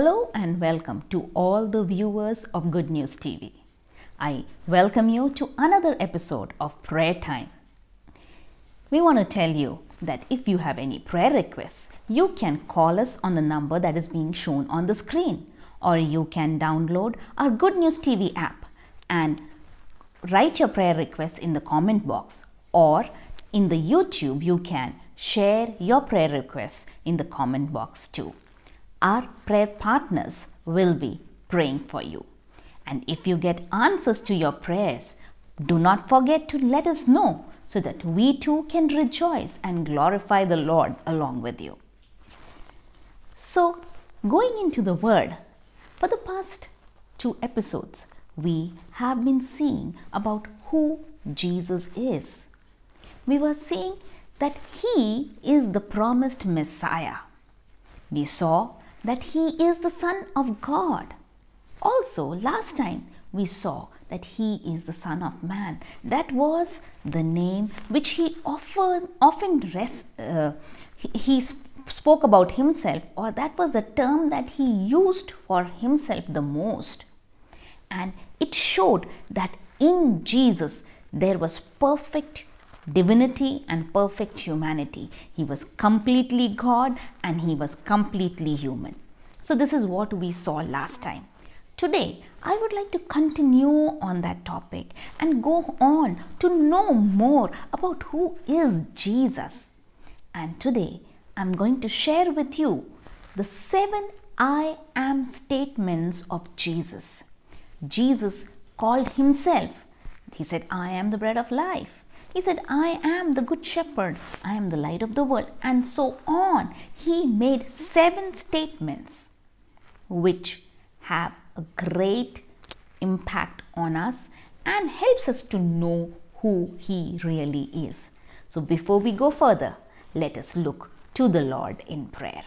Hello and welcome to all the viewers of Good News TV. I welcome you to another episode of Prayer Time. We want to tell you that if you have any prayer requests, you can call us on the number that is being shown on the screen, or you can download our Good News TV app and write your prayer requests in the comment box, or in the YouTube you can share your prayer requests in the comment box too. Our prayer partners will be praying for you. And if you get answers to your prayers, do not forget to let us know so that we too can rejoice and glorify the Lord along with you. So, going into the Word, for the past two episodes, we have been seeing about who Jesus is. We were seeing that He is the promised Messiah. We saw that He is the Son of God. Also, last time we saw that He is the Son of Man. That was the name which He often spoke about Himself, or that was the term that He used for Himself the most. And it showed that in Jesus there was perfect divinity and perfect humanity. He was completely God and He was completely human. So this is what we saw last time. Today, I would like to continue on that topic and go on to know more about who is Jesus. And today, I'm going to share with you the 7 I am statements of Jesus. Jesus called Himself. He said, I am the bread of life. He said, I am the good shepherd, I am the light of the world, and so on. He made 7 statements which have a great impact on us and helps us to know who He really is. So before we go further, let us look to the Lord in prayer.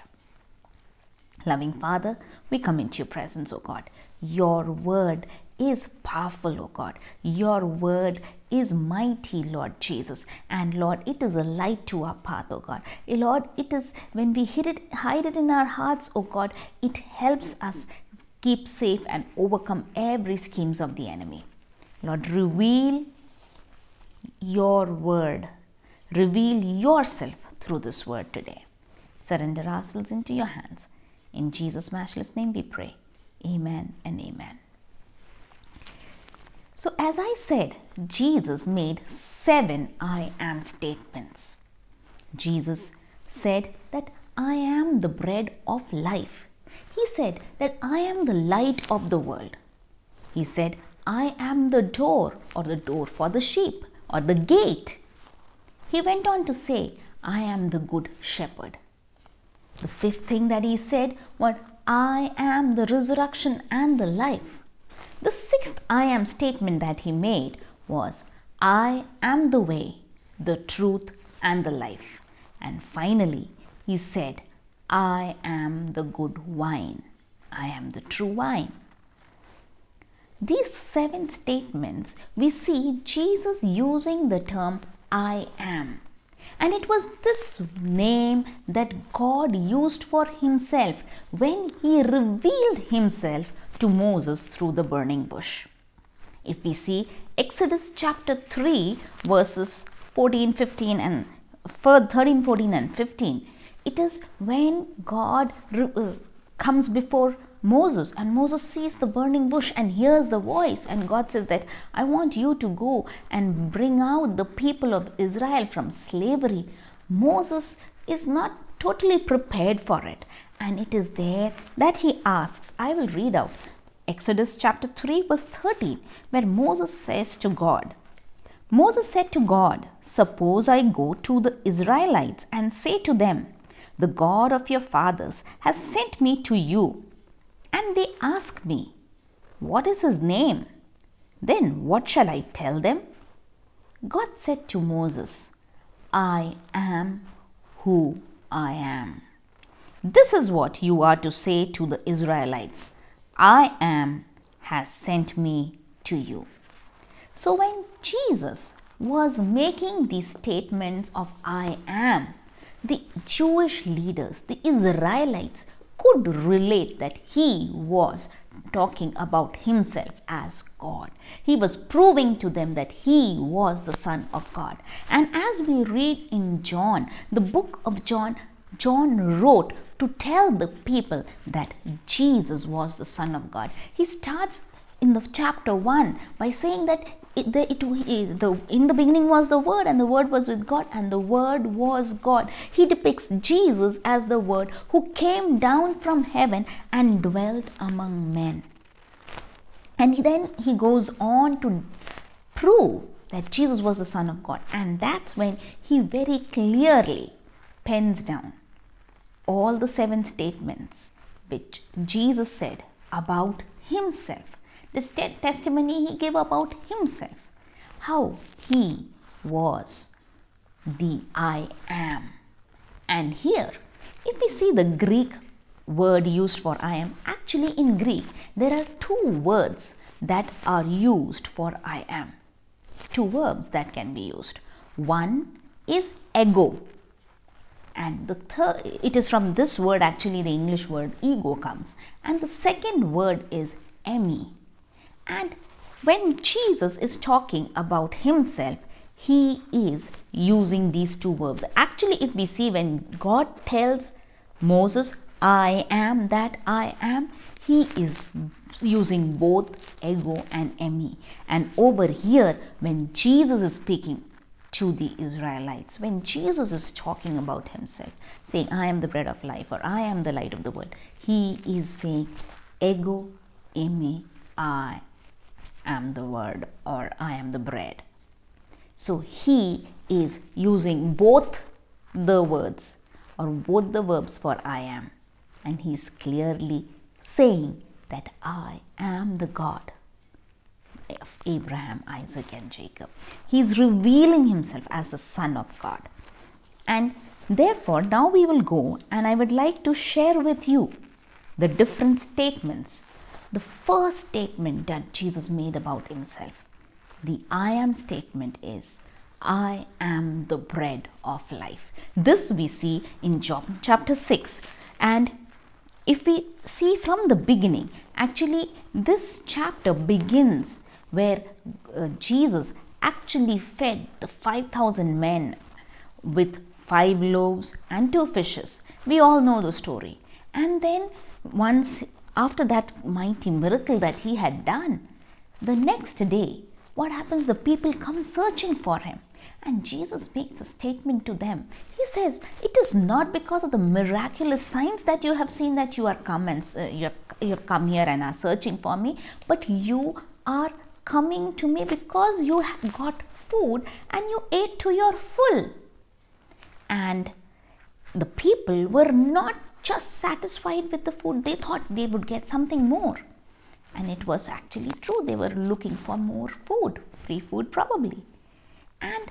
Loving Father, we come into Your presence, O God. Your word is powerful, O God. Your word is mighty, Lord Jesus, and Lord, it is a light to our path, O God. Lord, it is when we hide it in our hearts, O God, it helps us keep safe and overcome every schemes of the enemy. Lord, reveal Your word, reveal Yourself through this word today. Surrender ourselves into Your hands. In Jesus' matchless name we pray. Amen and amen. So as I said, Jesus made 7 I am statements. Jesus said that I am the bread of life. He said that I am the light of the world. He said I am the door, or the door for the sheep, or the gate. He went on to say I am the good shepherd. The 5th thing that He said was I am the resurrection and the life. The 6th I am statement that He made was, I am the way, the truth and the life. And finally, He said, I am the good wine. I am the true wine. These 7 statements, we see Jesus using the term I am. And it was this name that God used for Himself when He revealed Himself to Moses through the burning bush. If we see Exodus chapter 3 verses 13, 14 and 15, it is when God comes before Moses and Moses sees the burning bush and hears the voice, and God says that I want you to go and bring out the people of Israel from slavery. Moses is not totally prepared for it. And it is there that he asks, I will read out Exodus chapter 3 verse 13, where Moses says to God, Moses said to God, suppose I go to the Israelites and say to them, the God of your fathers has sent me to you. And they ask me, what is His name? Then what shall I tell them? God said to Moses, I am who I am. This is what you are to say to the Israelites. I am has sent me to you. So when Jesus was making these statements of I am, the Jewish leaders, the Israelites, could relate that he was talking about himself as God. He was proving to them that he was the Son of God. And as we read in John, the book of John, John wrote to tell the people that Jesus was the Son of God. He starts in the chapter 1 by saying that in the beginning was the Word, and the Word was with God, and the Word was God. He depicts Jesus as the Word who came down from heaven and dwelt among men. And then he goes on to prove that Jesus was the Son of God. And that's when he very clearly pens down all the 7 statements which Jesus said about himself. The testimony he gave about himself, how he was the I am. And here, if we see the Greek word used for I am, actually in Greek, there are 2 words that are used for I am. 2 verbs that can be used. One is ego. And the third, it is from this word actually the English word ego comes. And the second word is emi. And when Jesus is talking about himself, he is using these 2 verbs. Actually, if we see when God tells Moses, I am that I am, he is using both ego and emi. And over here, when Jesus is speaking to the Israelites, when Jesus is talking about himself, saying, I am the bread of life, or I am the light of the world, he is saying ego, emi, I am the word, or I am the bread. So he is using both the words or both the verbs for I am, and he is clearly saying that I am the God of Abraham, Isaac and Jacob. He is revealing himself as the Son of God. And therefore now we will go, and I would like to share with you the different statements. The first statement that Jesus made about himself, the I am statement, is I am the bread of life. This we see in John chapter 6. And if we see from the beginning, actually this chapter begins where Jesus actually fed the 5,000 men with 5 loaves and 2 fishes. We all know the story. And then once after that mighty miracle that he had done, the next day, what happens? The people come searching for him. And Jesus makes a statement to them. He says, it is not because of the miraculous signs that you have seen that you are come and you have come here and are searching for me, but you are coming to me because you have got food and you ate to your full. And the people were not just satisfied with the food, they thought they would get something more. And it was actually true, they were looking for more food, free food probably. And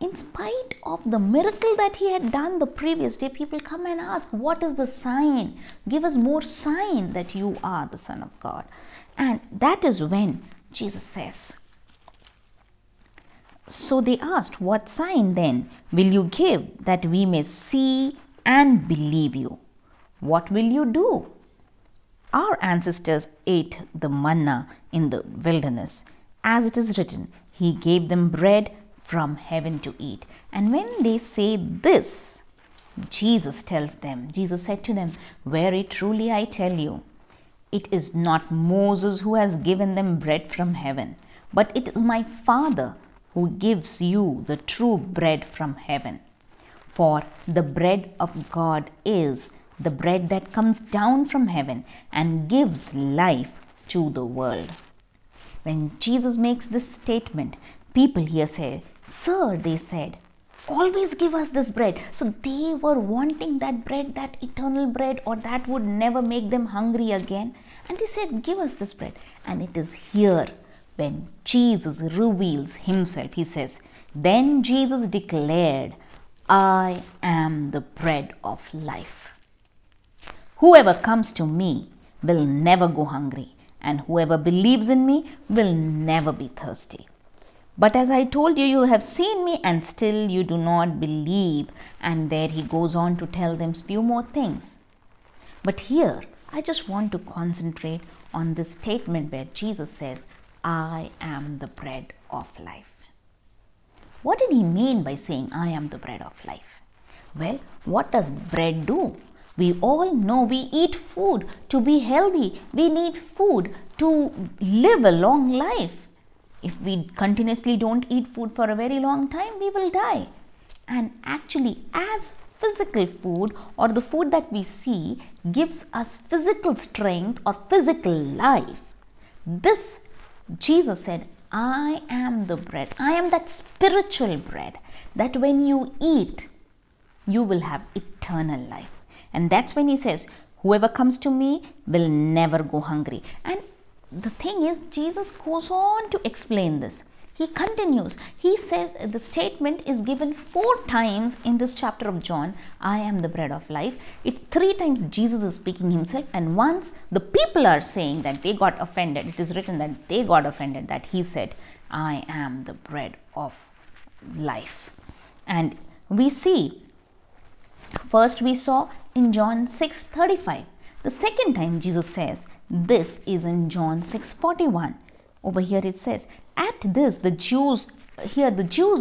in spite of the miracle that he had done the previous day, people come and ask, what is the sign? Give us more sign that you are the Son of God. And that is when Jesus says, so they asked, what sign then will you give that we may see and believe you? What will you do? Our ancestors ate the manna in the wilderness. As it is written, he gave them bread from heaven to eat. And when they say this, Jesus tells them, Jesus said to them, very truly I tell you, it is not Moses who has given them bread from heaven, but it is my Father who gives you the true bread from heaven. For the bread of God is the bread that comes down from heaven and gives life to the world. When Jesus makes this statement, people here say, Sir, they said, always give us this bread. So they were wanting that bread, that eternal bread, or that would never make them hungry again. And they said, give us this bread. And it is here when Jesus reveals himself. He says, then Jesus declared, I am the bread of life. Whoever comes to me will never go hungry, and whoever believes in me will never be thirsty. But as I told you, you have seen me and still you do not believe. And there he goes on to tell them few more things. But here, I just want to concentrate on this statement where Jesus says, I am the bread of life. What did he mean by saying, I am the bread of life? Well, what does bread do? We all know we eat food to be healthy. We need food to live a long life. If we continuously don't eat food for a very long time, we will die. And actually, as physical food or the food that we see gives us physical strength or physical life, this Jesus said, I am the bread. I am that spiritual bread that when you eat, you will have eternal life. And that's when he says, whoever comes to me will never go hungry. And the thing is, Jesus goes on to explain this. He continues. He says the statement is given 4 times in this chapter of John. I am the bread of life. It's 3 times Jesus is speaking himself. And once the people are saying that they got offended. It is written that they got offended that he said, I am the bread of life. And we see, first we saw in John 6:35. The second time Jesus says, this is in John 6:41. Over here it says, the Jews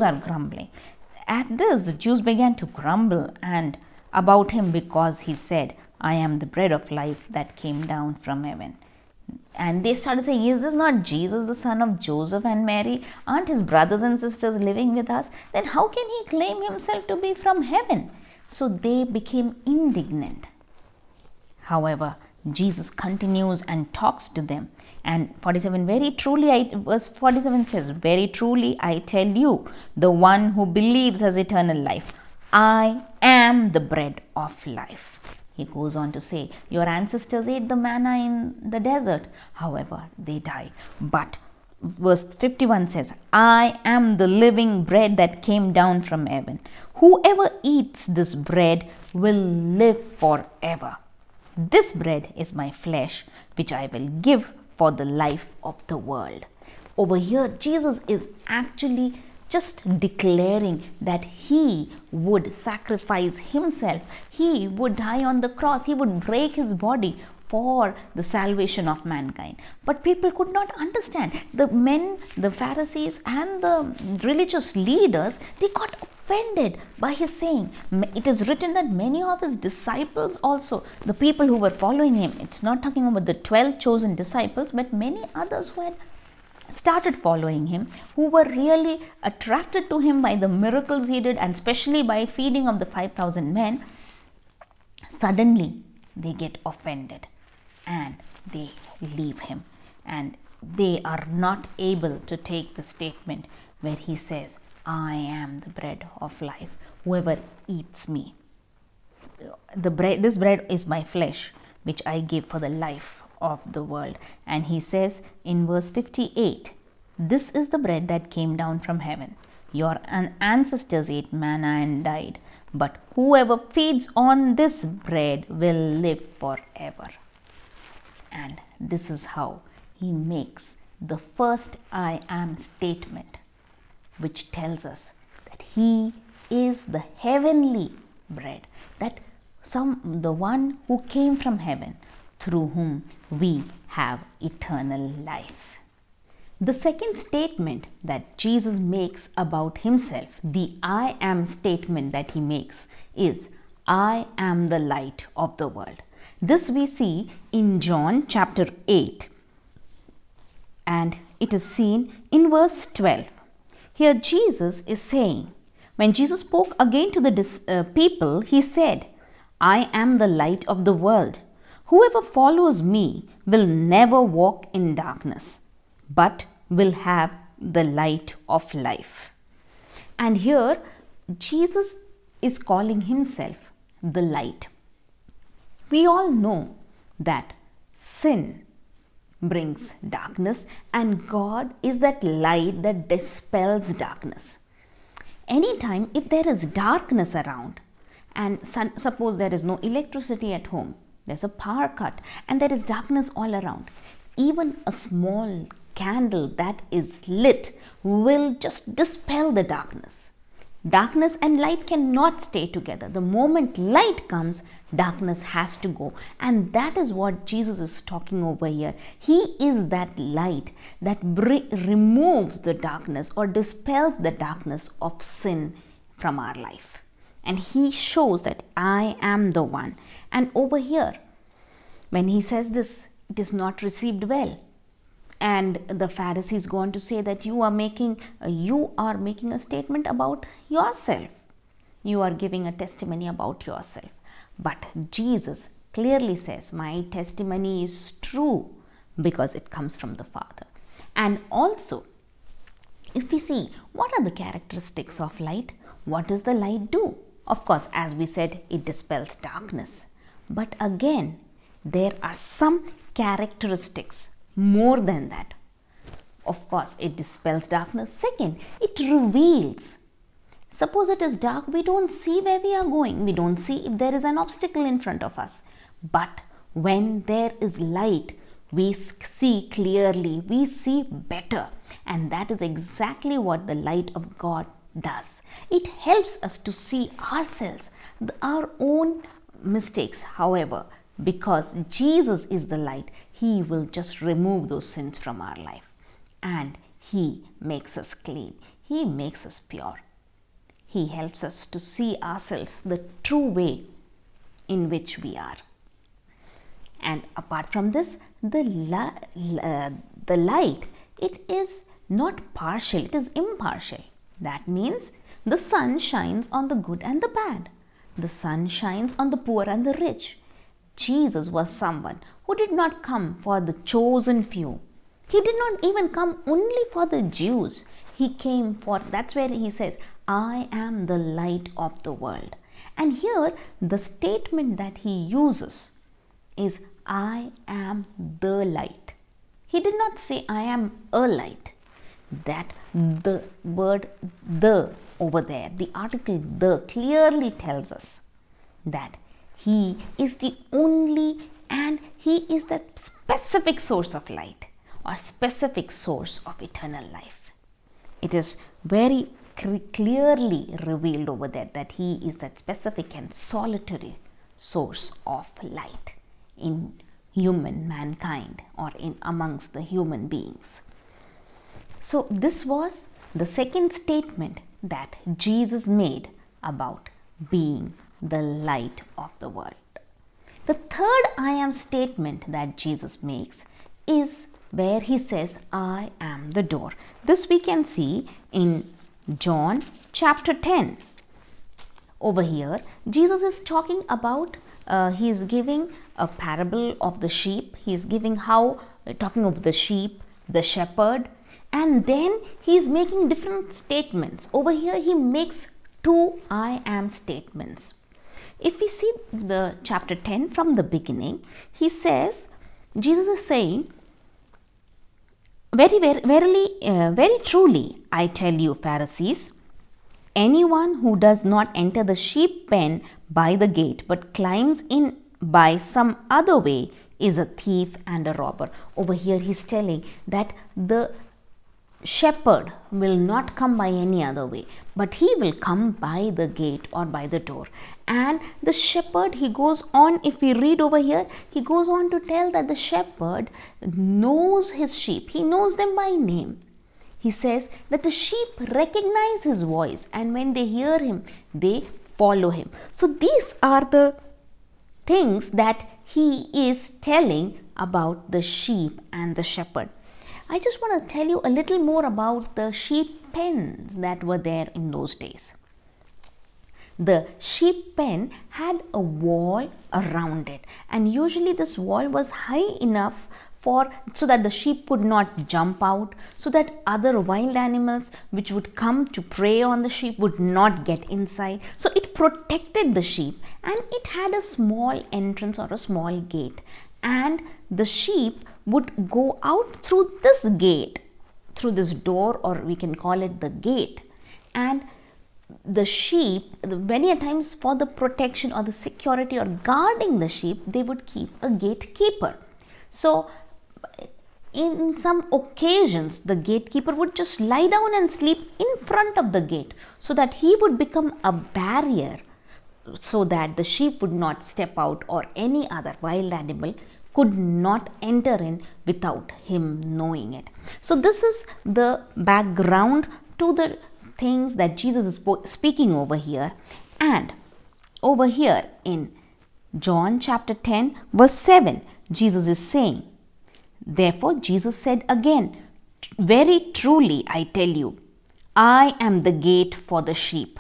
are grumbling. At this, the Jews began to grumble and about him because he said, I am the bread of life that came down from heaven. And they started saying, is this not Jesus, the son of Joseph and Mary? Aren't his brothers and sisters living with us? Then how can he claim himself to be from heaven? So they became indignant. However, Jesus continues and talks to them. And verse 47 says, very truly I tell you, the one who believes has eternal life. I am the bread of life. He goes on to say, your ancestors ate the manna in the desert. However, they died. But verse 51 says, I am the living bread that came down from heaven. Whoever eats this bread will live forever. This bread is my flesh, which I will give for the life of the world. Over here, Jesus is actually just declaring that he would sacrifice himself. He would die on the cross. He would break his body for the salvation of mankind. But people could not understand. The men, the Pharisees and the religious leaders, they got offended by his saying. It is written that many of his disciples also, the people who were following him, it's not talking about the 12 chosen disciples, but many others who had started following him, who were really attracted to him by the miracles he did and especially by feeding of the 5,000 men, suddenly they get offended and they leave him, and they are not able to take the statement where he says, I am the bread of life. Whoever eats me, this bread is my flesh, which I give for the life of the world. And he says in verse 58, this is the bread that came down from heaven. Your ancestors ate manna and died, but whoever feeds on this bread will live forever. And this is how he makes the first I am statement, which tells us that he is the heavenly bread, that the one who came from heaven, through whom we have eternal life. The second statement that Jesus makes about himself, the I am statement that he makes, is I am the light of the world. This we see in John chapter 8, and it is seen in verse 12. Here Jesus is saying, when Jesus spoke again to the people, he said, I am the light of the world. Whoever follows me will never walk in darkness, but will have the light of life. And here Jesus is calling himself the light. We all know that sin brings darkness, and God is that light that dispels darkness. Anytime if there is darkness around, and suppose there is no electricity at home, there's a power cut, and there is darkness all around, even a small candle that is lit will just dispel the darkness. Darkness and light cannot stay together. The moment light comes, darkness has to go. And that is what Jesus is talking over here. He is that light that removes the darkness or dispels the darkness of sin from our life. And he shows that I am the one. And over here, when he says this, it is not received well. And the Pharisees go on to say that you are making a statement about yourself. You are giving a testimony about yourself. But Jesus clearly says, my testimony is true because it comes from the Father. And also, if we see, what are the characteristics of light? What does the light do? Of course, as we said, it dispels darkness. But again, there are some characteristics. More than that, of course, it dispels darkness. Second, it reveals. Suppose it is dark, we don't see where we are going. We don't see if there is an obstacle in front of us. But when there is light, we see clearly, we see better. And that is exactly what the light of God does. It helps us to see ourselves, our own mistakes, however, because Jesus is the light. He will just remove those sins from our life and he makes us clean. He makes us pure. He helps us to see ourselves the true way in which we are. And apart from this, the light, it is not partial, it is impartial. That means the sun shines on the good and the bad. The sun shines on the poor and the rich. Jesus was someone who did not come for the chosen few. He did not even come only for the Jews. He came for, that's where he says, I am the light of the world. And here the statement that he uses is, I am the light. He did not say, I am a light. That the word the over there, the article the clearly tells us that he is the only and he is the specific source of light or specific source of eternal life. It is very clearly revealed over there that he is that specific and solitary source of light in human mankind or in amongst the human beings. So this was the second statement that Jesus made about being the light of the world. The third I am statement that Jesus makes is where he says, I am the door. This we can see in John chapter 10. Over here, Jesus is talking about, he is giving a parable of the sheep. He is giving how, talking of the sheep, the shepherd, and then he is making different statements. Over here, he makes two I am statements. If we see the chapter 10 from the beginning, he says, Jesus is saying, very truly, I tell you Pharisees, anyone who does not enter the sheep pen by the gate but climbs in by some other way is a thief and a robber. Over here he's telling that the shepherd will not come by any other way, but he will come by the gate or by the door. And the shepherd, he goes on, if we read over here, he goes on to tell that the shepherd knows his sheep. He knows them by name. He says that the sheep recognize his voice, and when they hear him, they follow him. So these are the things that he is telling about the sheep and the shepherd. I just want to tell you a little more about the sheep pens that were there in those days. The sheep pen had a wall around it, and usually this wall was high enough for so that the sheep could not jump out, so that other wild animals which would come to prey on the sheep would not get inside. So it protected the sheep, and it had a small entrance or a small gate, and the sheep would go out through this gate, through this door, or we can call it the gate. And the sheep, many a times for the protection or the security or guarding the sheep, they would keep a gatekeeper. So in some occasions, the gatekeeper would just lie down and sleep in front of the gate so that he would become a barrier so that the sheep would not step out or any other wild animal could not enter in without him knowing it. So this is the background to the things that Jesus is speaking over here. And over here in John chapter 10 verse 7, Jesus is saying, "Therefore Jesus said again, very truly I tell you, I am the gate for the sheep.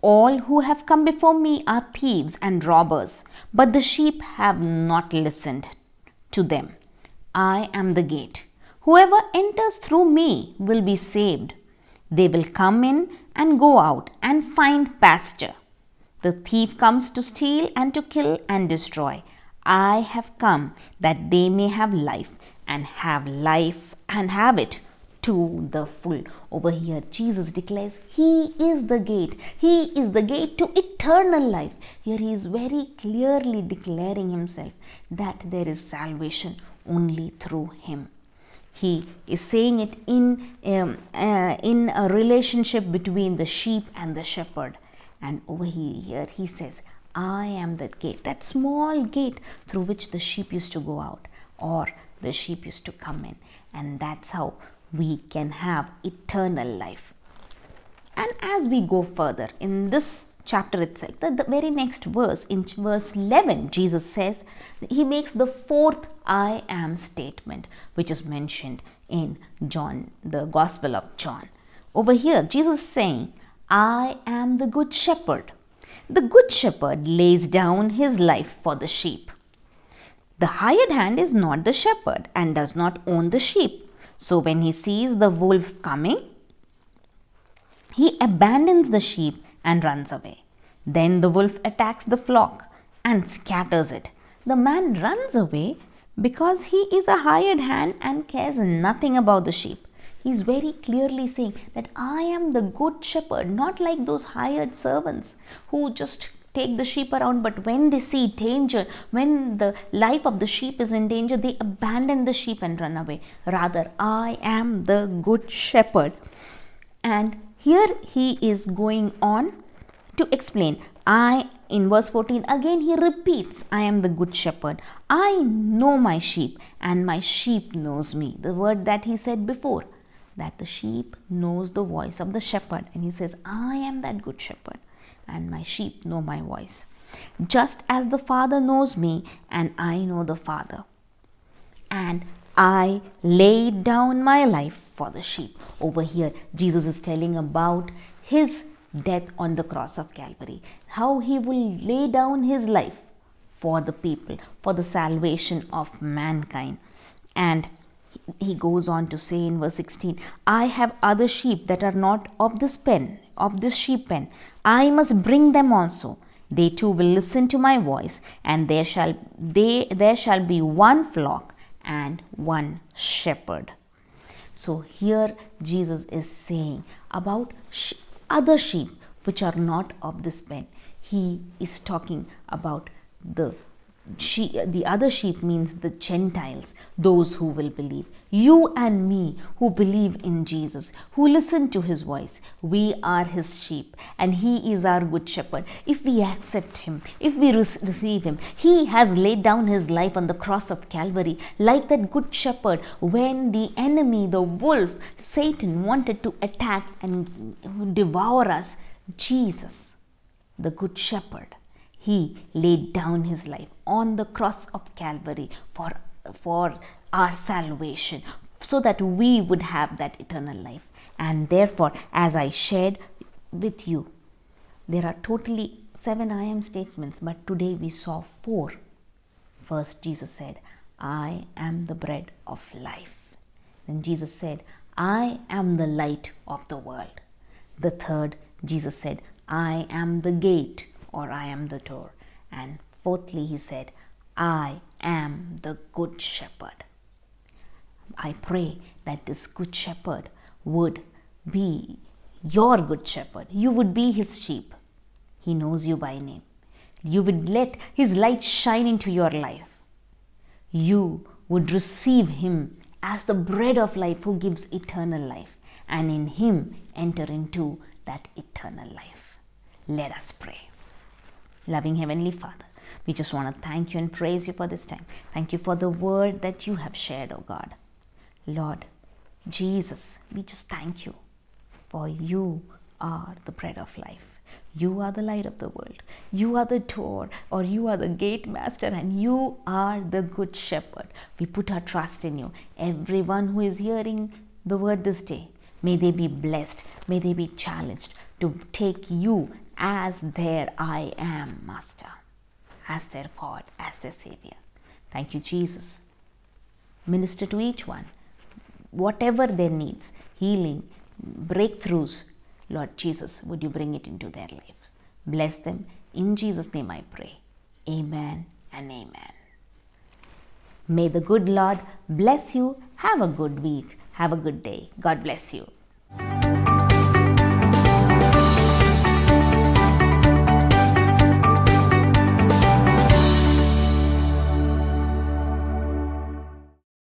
All who have come before me are thieves and robbers, but the sheep have not listened to them. I am the gate. Whoever enters through me will be saved. They will come in and go out and find pasture. The thief comes to steal and to kill and destroy. I have come that they may have life and have it to the full." Over here, Jesus declares he is the gate. He is the gate to eternal life. Here he is very clearly declaring himself that there is salvation only through him. He is saying it in a relationship between the sheep and the shepherd. And over here he says, I am that gate, that small gate through which the sheep used to go out or the sheep used to come in. And that's how we can have eternal life. And as we go further in this chapter itself, the very next verse, in verse 11, Jesus says, he makes the fourth I am statement, which is mentioned in John, the Gospel of John. Over here, Jesus is saying, I am the good shepherd. The good shepherd lays down his life for the sheep. The hired hand is not the shepherd and does not own the sheep. So when he sees the wolf coming, he abandons the sheep and runs away. Then the wolf attacks the flock and scatters it. The man runs away because he is a hired hand and cares nothing about the sheep. He's very clearly saying that I am the good shepherd, not like those hired servants who just take the sheep around, but when they see danger, when the life of the sheep is in danger, they abandon the sheep and run away. Rather, I am the good shepherd. And here he is going on to explain. In verse 14, again he repeats, I am the good shepherd. I know my sheep and my sheep knows me. The word that he said before, that the sheep knows the voice of the shepherd. And he says, I am that good shepherd, and my sheep know my voice. Just as the Father knows me and I know the Father. And I lay down my life for the sheep. Over here, Jesus is telling about his death on the cross of Calvary. How he will lay down his life for the people, for the salvation of mankind. And he goes on to say in verse 16, I have other sheep that are not of this pen, of this sheep pen. I must bring them also. They too will listen to my voice, and there shall be one flock and one shepherd. So here Jesus is saying about other sheep which are not of this pen. He is talking about the other sheep means the Gentiles, those who will believe. You and me who believe in Jesus, who listen to his voice, we are his sheep and he is our good shepherd. If we accept him, if we receive him, he has laid down his life on the cross of Calvary like that good shepherd when the enemy, the wolf, Satan wanted to attack and devour us. Jesus, the good shepherd, he laid down his life on the cross of Calvary for our salvation so that we would have that eternal life. And therefore, as I shared with you, there are totally 7 I am statements, but today we saw 4. First, Jesus said, I am the bread of life. Then Jesus said, I am the light of the world. The third, Jesus said, I am the gate, or I am the door. And fourthly, he said, I am the good shepherd. I pray that this good shepherd would be your good shepherd. You would be his sheep. He knows you by name. You would let his light shine into your life. You would receive him as the bread of life who gives eternal life, and in him enter into that eternal life. Let us pray. Loving Heavenly Father, we just want to thank you and praise you for this time. Thank you for the word that you have shared, oh God. Lord Jesus, we just thank you, for you are the bread of life. You are the light of the world. You are the door, or you are the gate master, and you are the good shepherd. We put our trust in you. Everyone who is hearing the word this day, may they be blessed. May they be challenged to take you as their I am master, as their God, as their Savior. Thank you, Jesus. Minister to each one, whatever their needs, healing, breakthroughs, Lord Jesus, would you bring it into their lives. Bless them. In Jesus' name I pray. Amen and amen. May the good Lord bless you. Have a good week. Have a good day. God bless you.